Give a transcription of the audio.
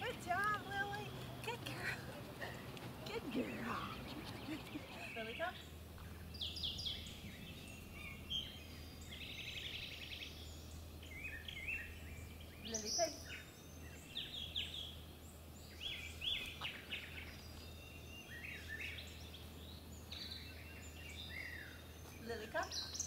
Good job, Lily. Good girl. Good girl. Lily, come. Lily, take. Lily, come.